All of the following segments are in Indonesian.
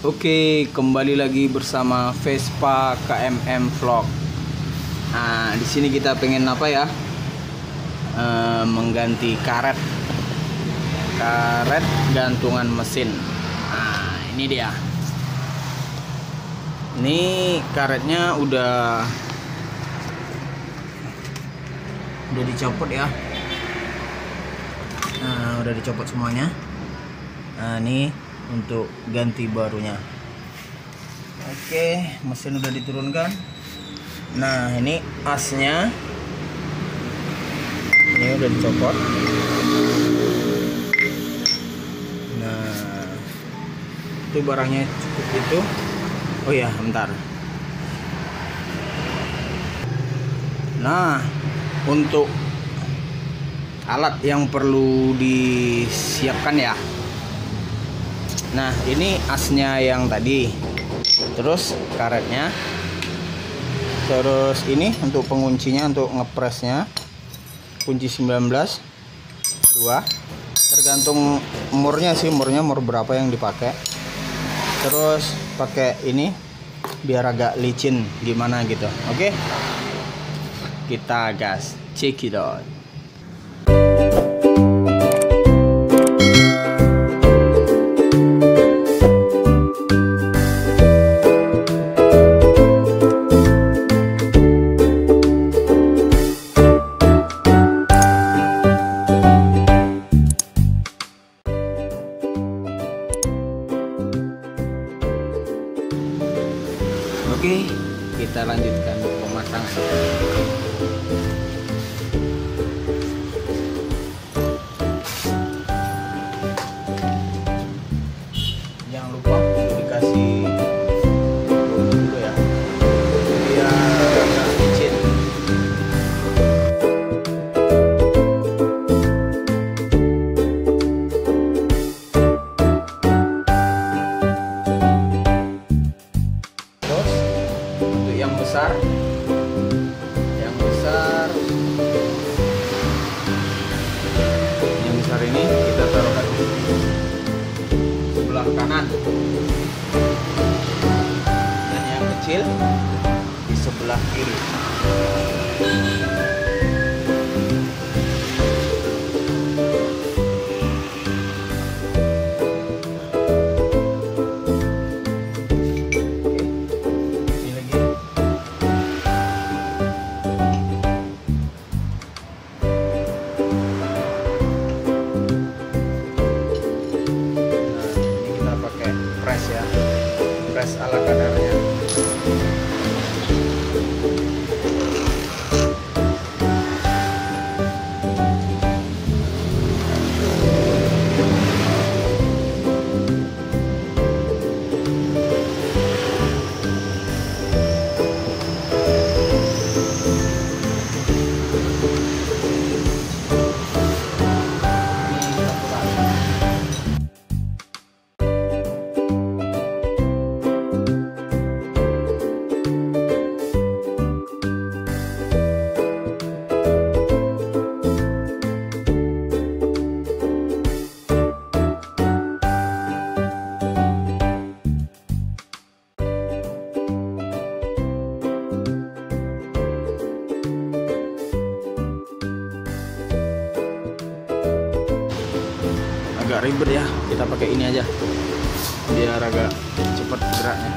Oke, kembali lagi bersama Vespa KMM Vlog. Nah, di sini kita pengen apa ya? Mengganti karet gantungan mesin. Nah, ini dia. Ini karetnya udah dicopot ya. Nah, udah dicopot semuanya. Nah, ini untuk ganti barunya. Oke, mesin udah diturunkan. Nah, ini asnya, ini udah dicopot. Nah, itu barangnya cukup itu. Oh ya, bentar. Nah, untuk alat yang perlu disiapkan ya. Nah, ini asnya yang tadi, terus karetnya, terus ini untuk penguncinya, untuk ngepresnya, kunci 19, 2, tergantung murnya sih, mur berapa yang dipakai. Terus pakai ini biar agak licin gimana gitu. Oke, kita gas, check it out. Oke, kita lanjutkan pemasangan. Jangan lupa untuk dikasih dulu ya, biar agak licin. Yang besar ini kita taruhkan di sebelah kanan, dan yang kecil di sebelah kiri. Press ala kadarnya. Agak ribet ya, kita pakai ini aja biar agak cepat geraknya.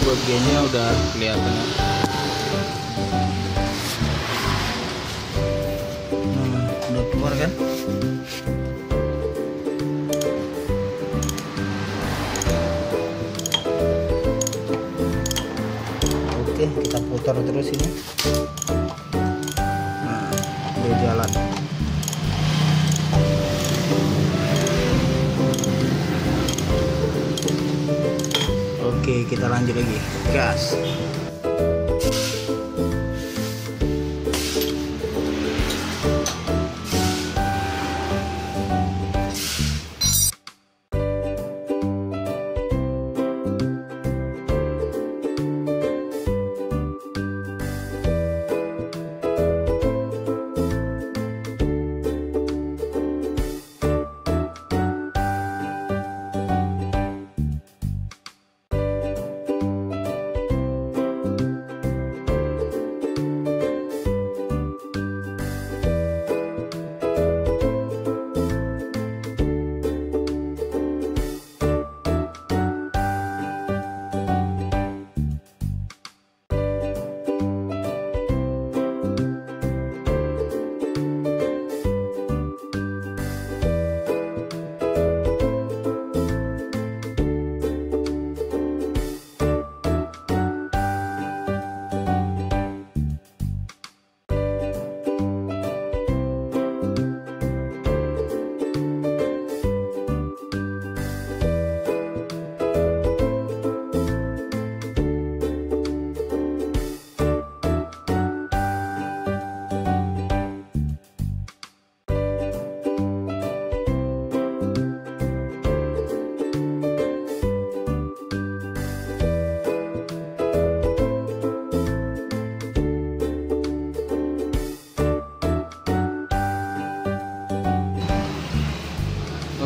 Bagiannya udah kelihatan. Udah keluar kan. Oke, kita putar terus ini. Nah, dia jalan. Oke, kita lanjut lagi. Gas.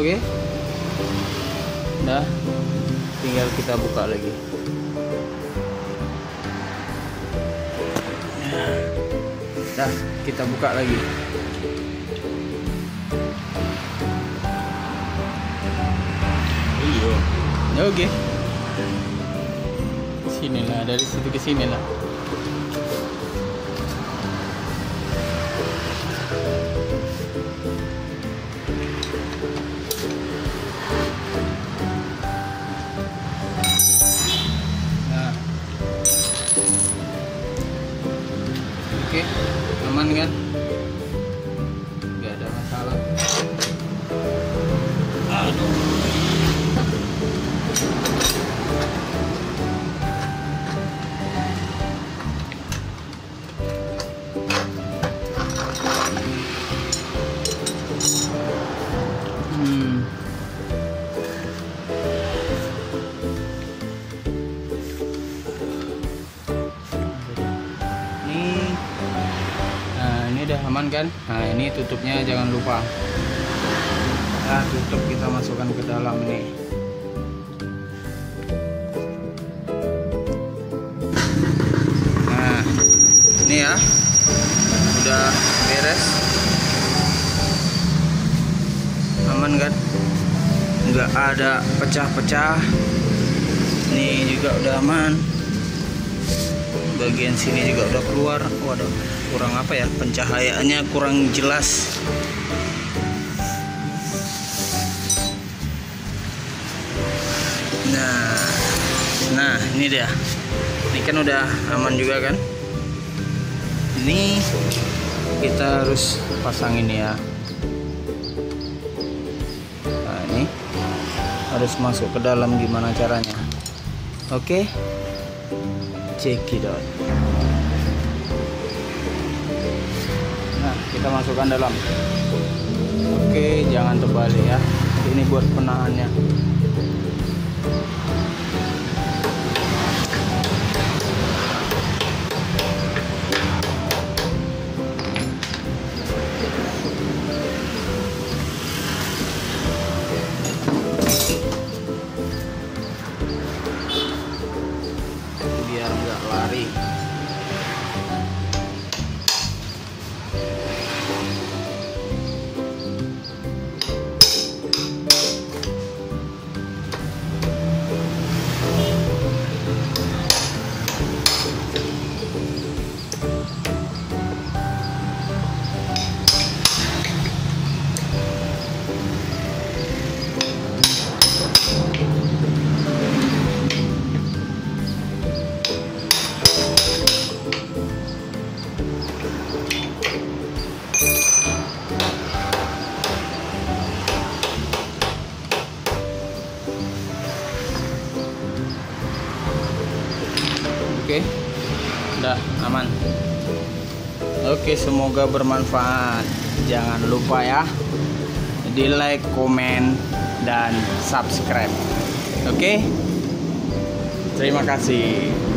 Oke, udah, tinggal kita buka lagi. Nah, kita buka lagi. Iya, oke. Sinilah, dari situ ke sinilah. Oke, aman kan? Nggak ada masalah. Aduh. Aman kan? Nah, ini tutupnya jangan lupa. Nah, tutup kita masukkan ke dalam nih. Nah, ini ya, udah beres. Aman kan? Nggak ada pecah-pecah. Ini juga udah aman. Bagian sini juga udah keluar. Waduh, kurang apa ya, pencahayaannya kurang jelas. Nah ini dia, ini kan udah aman juga kan. Ini kita harus pasangin ya. Nah, ini harus masuk ke dalam, gimana caranya? Oke, cekidot. Nah, kita masukkan dalam. Oke, jangan terbalik ya. Ini buat penahannya. Oke, semoga bermanfaat. Jangan lupa ya, di like, komen, dan subscribe. Oke, terima kasih.